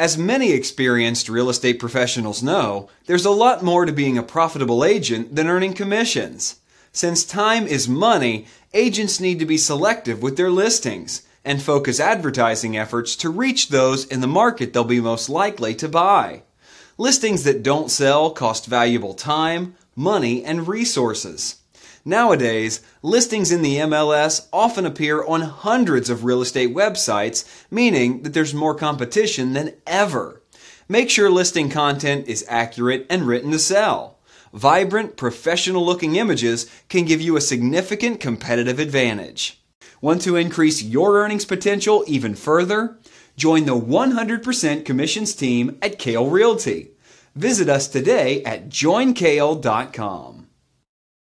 As many experienced real estate professionals know, there's a lot more to being a profitable agent than earning commissions. Since time is money, agents need to be selective with their listings and focus advertising efforts to reach those in the market they'll be most likely to buy. Listings that don't sell cost valuable time, money, and resources. Nowadays, listings in the MLS often appear on hundreds of real estate websites, meaning that there's more competition than ever. Make sure listing content is accurate and written to sell. Vibrant, professional-looking images can give you a significant competitive advantage. Want to increase your earnings potential even further? Join the 100% commissions team at Kale Realty. Visit us today at JoinKale.com.